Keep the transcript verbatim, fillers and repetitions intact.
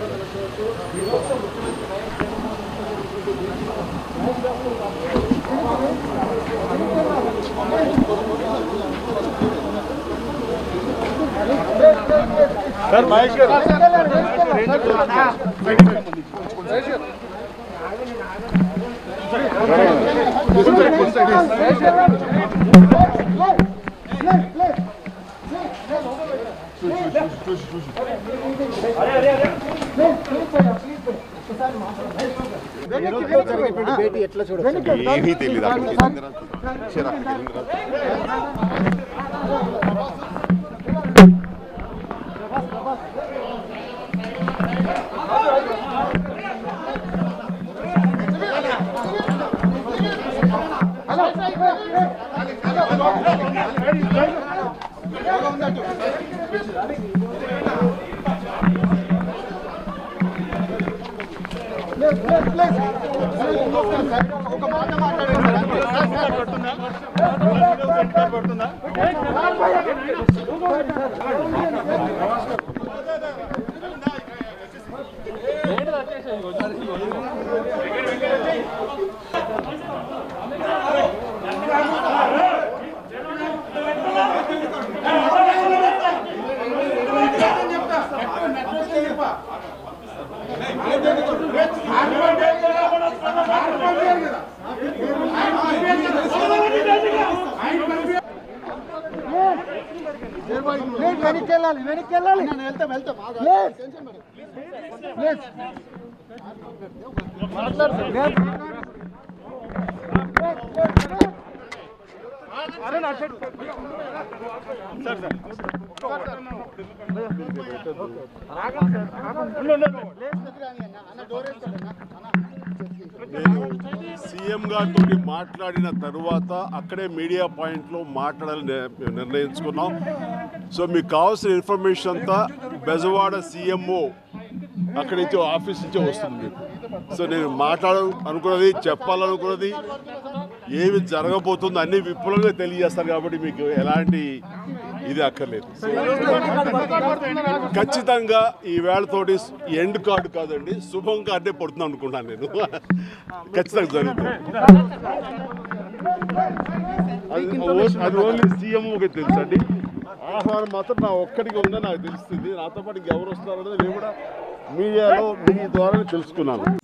Sir, my sir. Media point lo maatladalani nirnayichukunnam so meeku kavalsina information anta Bejawada C M O akkade into office into vastundi so nenu maatladam anukunnadi cheppalanukunnadi evi jaragabotundo anni vippulanga teliyestaru kabatti meeku elanti idi akkarledu kachithanga ee vela todi end card kadandi shubham card e podutunna anukunna nenu kachithanga jarugutundi అది only సీఎంఓకి తెలుసండి. ఆహారం మాత్రం నా ఒక్కడికి ఉందని నాకు తెలుస్తుంది. నాతో పాటు ఎవరు వస్తారనేది నేను కూడా మీడియాలో మీ ద్వారా తెలుసుకున్నాను.